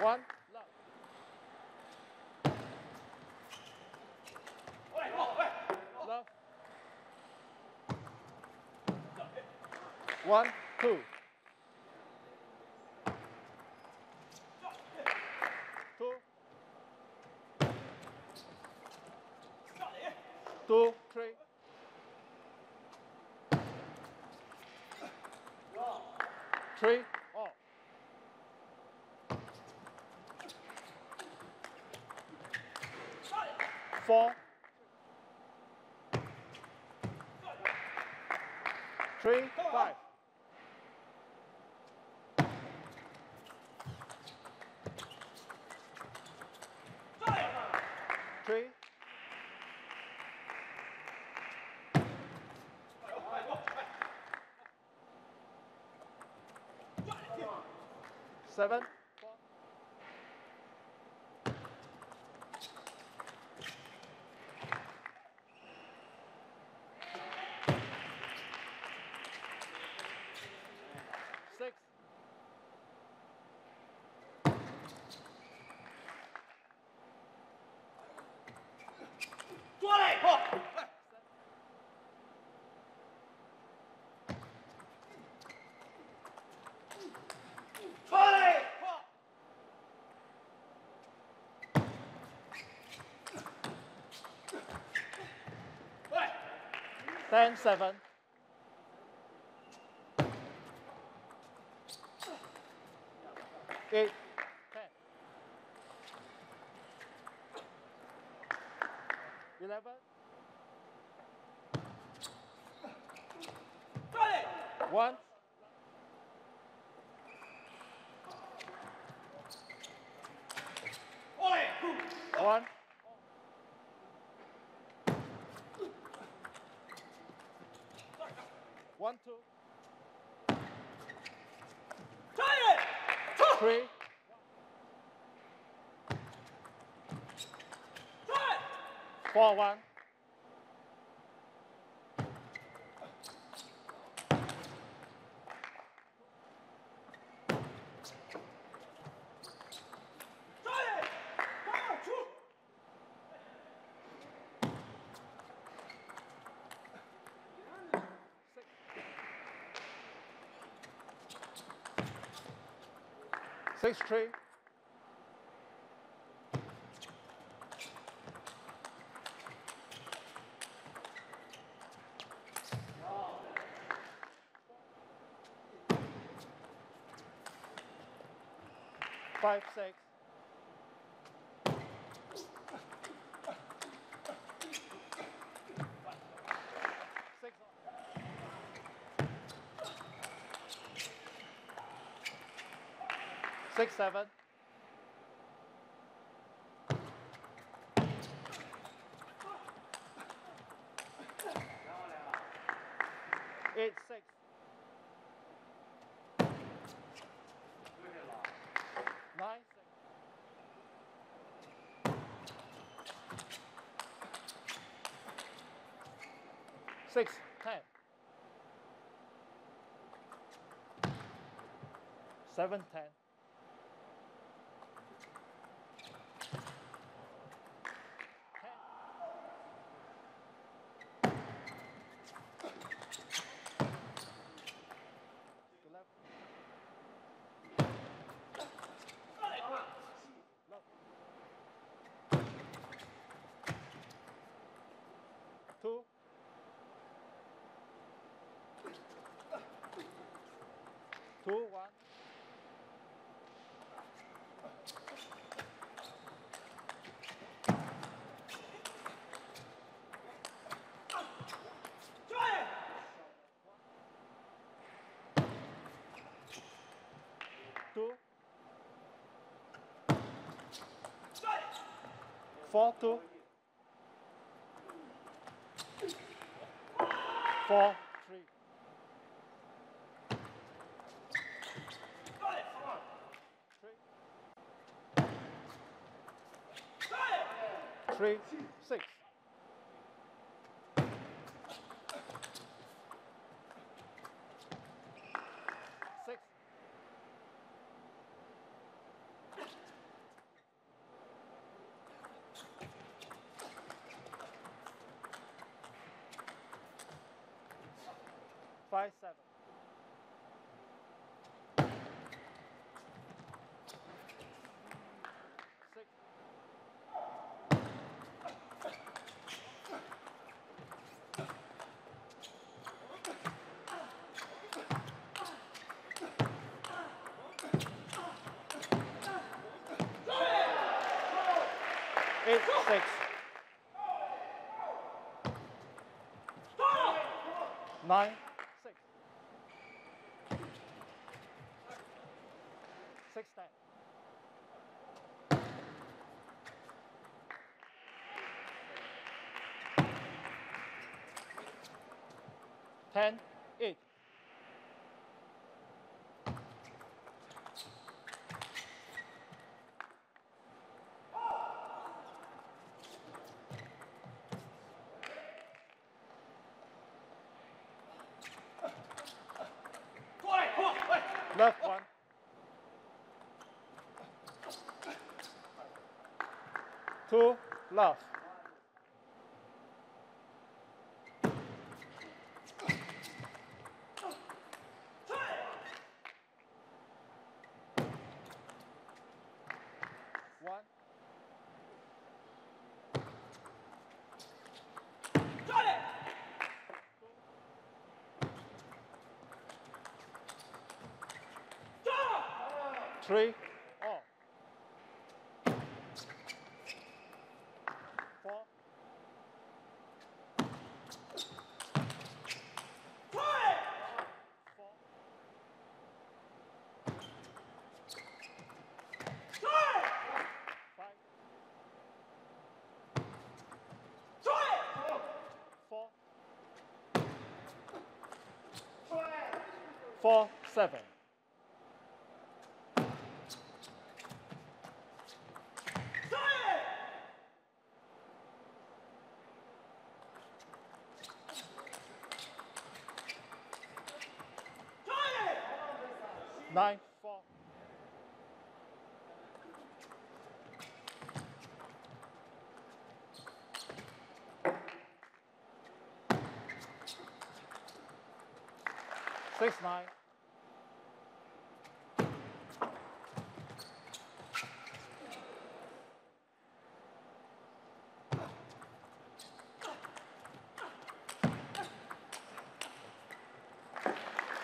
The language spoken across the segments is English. One. 1 2 2 3 3 off 4 3 5 10-7. 8. 10. 11. 20. 1. 1. 1 2 3 4 1 6 3 5 6 6 7. 8 6. 9 6. 6 10. 7 10. 2 1. 2 4 2 4. 3 6. 6 5-7. Six. Nine. Six. 6-10. Ten. 8. 2, left. 1. 3. 4-7. 9-4. 6-9.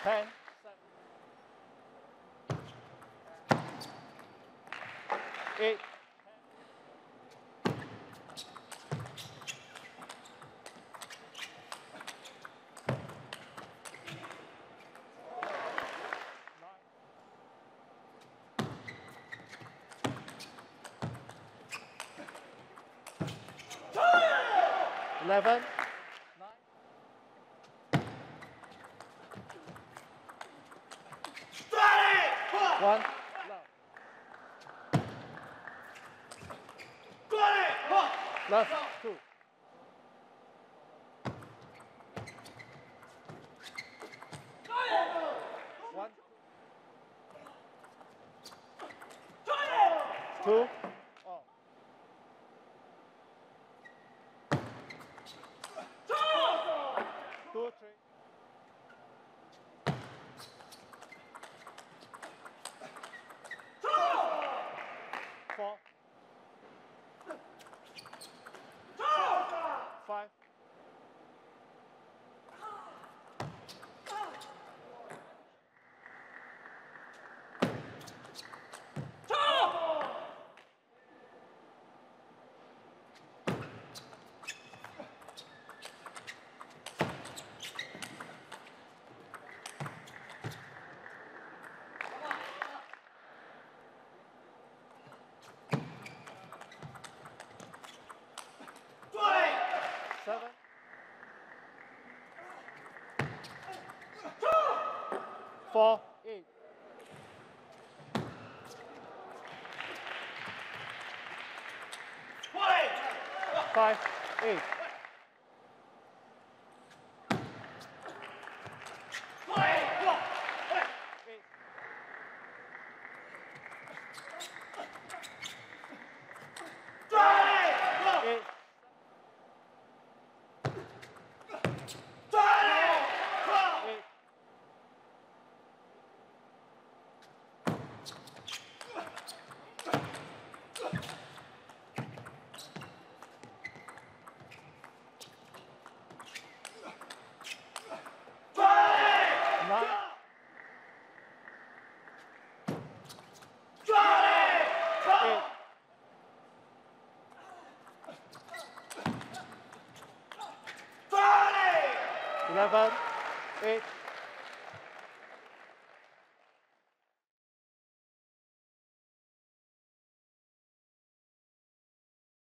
10. 8. 11. 1. 2. 1. 2. 4-8. 5-8. 8. 11, 8.